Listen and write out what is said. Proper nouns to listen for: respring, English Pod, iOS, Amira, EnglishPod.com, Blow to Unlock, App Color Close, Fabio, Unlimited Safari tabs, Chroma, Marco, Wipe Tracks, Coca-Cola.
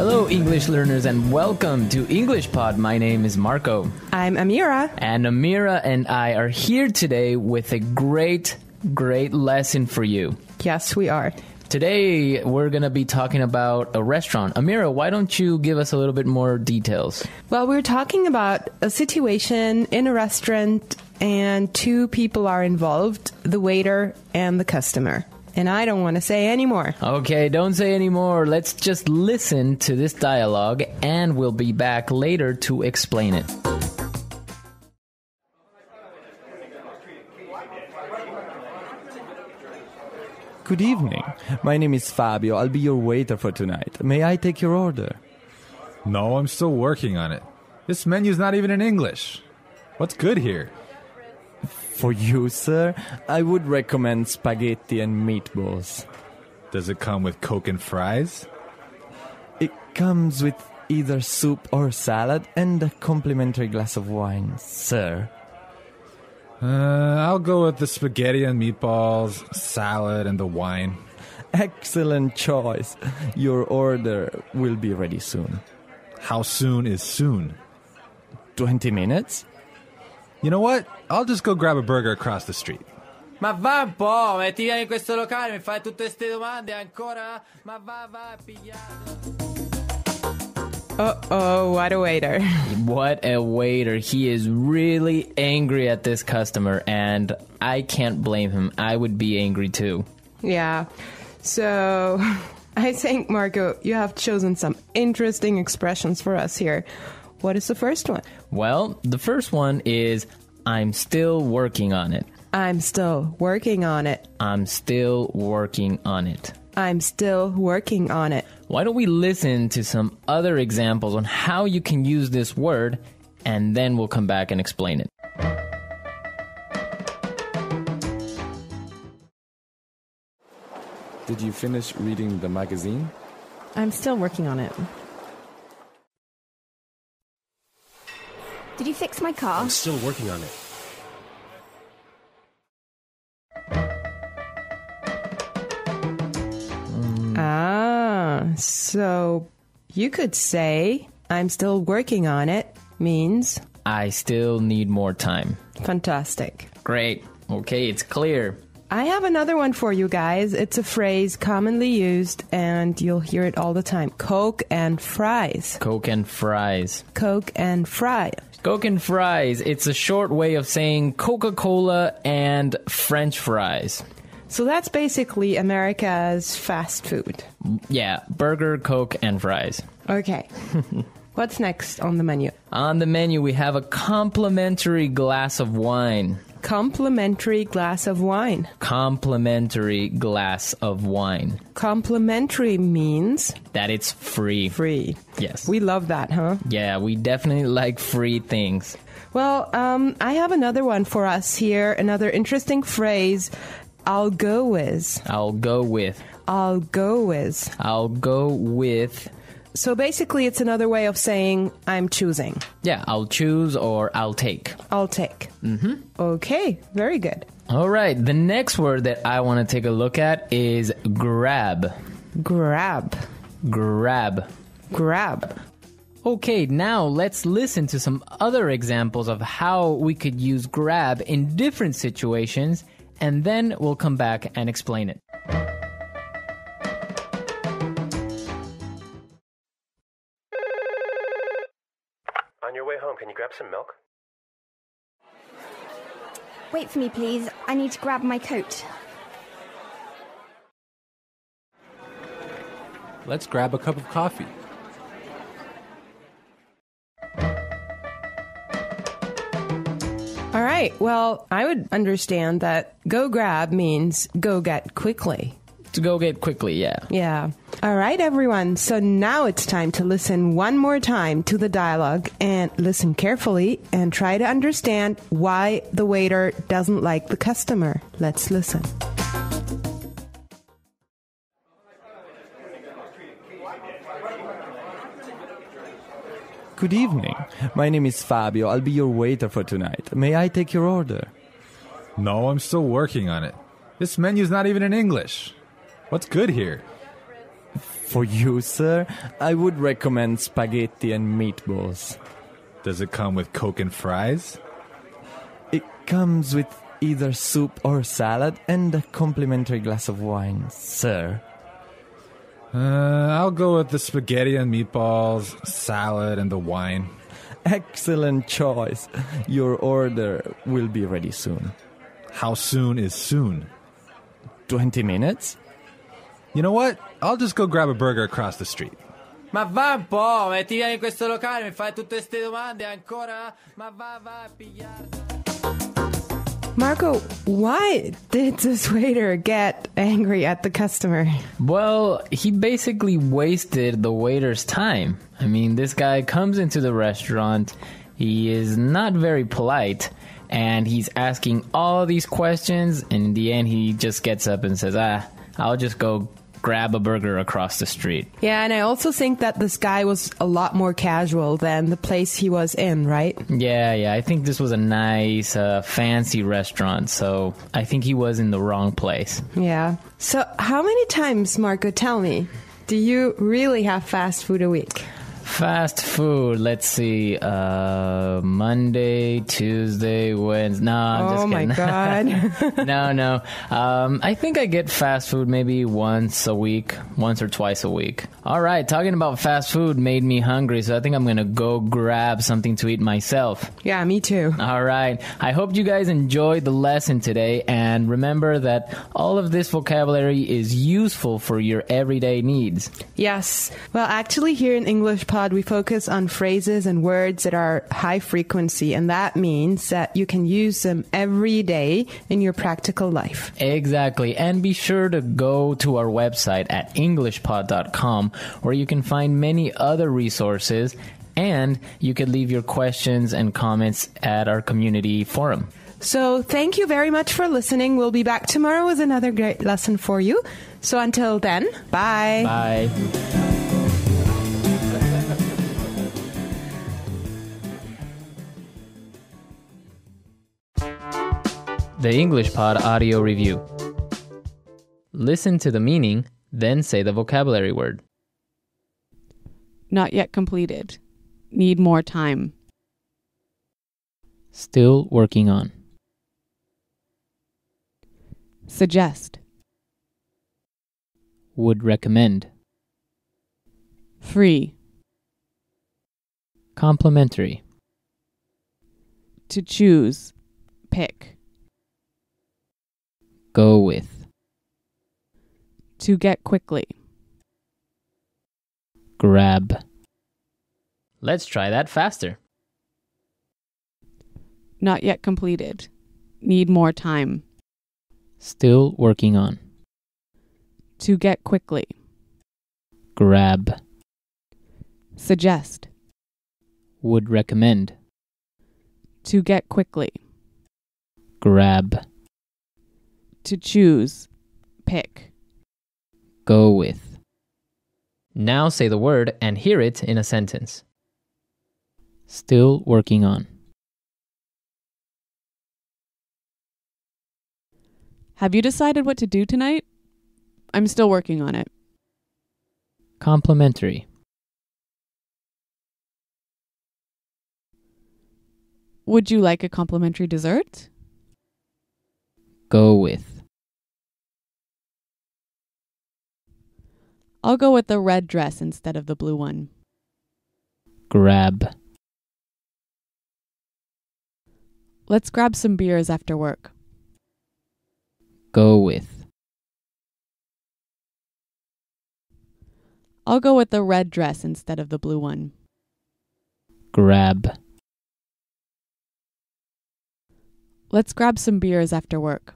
Hello, English learners, and welcome to English Pod. My name is Marco. I'm Amira. And Amira and I are here today with a great lesson for you. Yes, we are. Today, we're going to be talking about a restaurant. Amira, why don't you give us a little bit more details? Well, we're talking about a situation in a restaurant and two people are involved, the waiter and the customer. And I don't want to say anymore. Okay, don't say anymore. Let's just listen to this dialogue and we'll be back later to explain it. Good evening. My name is Fabio. I'll be your waiter for tonight. May I take your order? No, I'm still working on it. This menu's not even in English. What's good here? For you, sir, I would recommend spaghetti and meatballs. Does it come with Coke and fries? It comes with either soup or salad and a complimentary glass of wine, sir. I'll go with the spaghetti and meatballs, salad, and the wine. Excellent choice. Your order will be ready soon. How soon is soon? 20 minutes. You know what? I'll just go grab a burger across the street. Ma va un po', ma ti vieni in questo locale, mi fai tutte ste domande ancora? Ma va, pigliato. Uh-oh, what a waiter. What a waiter. He is really angry at this customer, and I can't blame him. I would be angry, too. Yeah. So, I think, Marco, you have chosen some interesting expressions for us here. What is the first one? Well, the first one is, I'm still working on it. I'm still working on it. I'm still working on it. I'm still working on it. Why don't we listen to some other examples on how you can use this word, and then we'll come back and explain it. Did you finish reading the magazine? I'm still working on it. Did you fix my car? I'm still working on it. So, you could say, I'm still working on it, means... I still need more time. Fantastic. Great. Okay, it's clear. I have another one for you guys. It's a phrase commonly used, and you'll hear it all the time. Coke and fries. Coke and fries. Coke and fries. Coke and fries. It's a short way of saying Coca-Cola and French fries. So that's basically America's fast food. Yeah, burger, Coke, and fries. Okay. What's next on the menu? On the menu, we have a complimentary glass of wine. Complimentary glass of wine. Complimentary glass of wine. Complimentary means? That it's free. Free. Yes. We love that, huh? Yeah, we definitely like free things. Well, I have another one for us here, another interesting phrase. I'll go with. I'll go with. I'll go with. I'll go with. So basically, it's another way of saying I'm choosing. Yeah, I'll choose or I'll take. I'll take. Mm-hmm. Okay, very good. All right, the next word that I want to take a look at is grab. Grab. Grab. Grab. Okay, now let's listen to some other examples of how we could use grab in different situations, and then we'll come back and explain it. On your way home, can you grab some milk? Wait for me, please. I need to grab my coat. Let's grab a cup of coffee. All right, well, I would understand that go grab means go get quickly. To go get quickly, yeah. Yeah. All right, everyone. So now it's time to listen one more time to the dialogue and listen carefully and try to understand why the waiter doesn't like the customer. Let's listen. Good evening. My name is Fabio. I'll be your waiter for tonight. May I take your order? No, I'm still working on it. This menu's not even in English. What's good here? For you, sir, I would recommend spaghetti and meatballs. Does it come with Coke and fries? It comes with either soup or salad and a complimentary glass of wine, sir. I'll go with the spaghetti and meatballs, salad, and the wine. Excellent choice. Your order will be ready soon. How soon is soon? 20 minutes. You know what? I'll just go grab a burger across the street. Ma va un po', metti in questo locale, mi fai tutte ste domande ancora? Ma va a pigliare. Marco, why did this waiter get angry at the customer? Well, he basically wasted the waiter's time. I mean, this guy comes into the restaurant, he is not very polite, and he's asking all these questions, and in the end he just gets up and says, I'll just go grab a burger across the street. Yeah, and I also think that this guy was a lot more casual than the place he was in, right? Yeah. I think this was a nice, fancy restaurant, so I think he was in the wrong place. Yeah. So how many times, Marco, tell me, do you really have fast food a week? Fast food, let's see, Monday, Tuesday, Wednesday, no, I'm just kidding. God. No. I think I get fast food maybe once or twice a week. All right, talking about fast food made me hungry, so I think I'm going to go grab something to eat myself. Yeah, me too. All right, I hope you guys enjoyed the lesson today, and remember that all of this vocabulary is useful for your everyday needs. Yes, well, actually here in English Pod, we focus on phrases and words that are high frequency, and that means that you can use them every day in your practical life. Exactly, and be sure to go to our website at EnglishPod.com, where you can find many other resources, and you can leave your questions and comments at our community forum. So thank you very much for listening. We'll be back tomorrow with another great lesson for you. So until then, bye. Bye. The English Pod Audio Review. Listen to the meaning, then say the vocabulary word. Not yet completed. Need more time. Still working on. Suggest. Would recommend. Free. Complimentary. To choose. Pick. Go with. To get quickly. Grab. Let's try that faster. Not yet completed. Need more time. Still working on. To get quickly. Grab. Suggest. Would recommend. To get quickly. Grab. To choose. Pick. Go with. Now say the word and hear it in a sentence. Still working on. Have you decided what to do tonight? I'm still working on it. Complimentary. Would you like a complimentary dessert? Go with. I'll go with the red dress instead of the blue one. Grab. Let's grab some beers after work. Go with. I'll go with the red dress instead of the blue one. Grab. Let's grab some beers after work.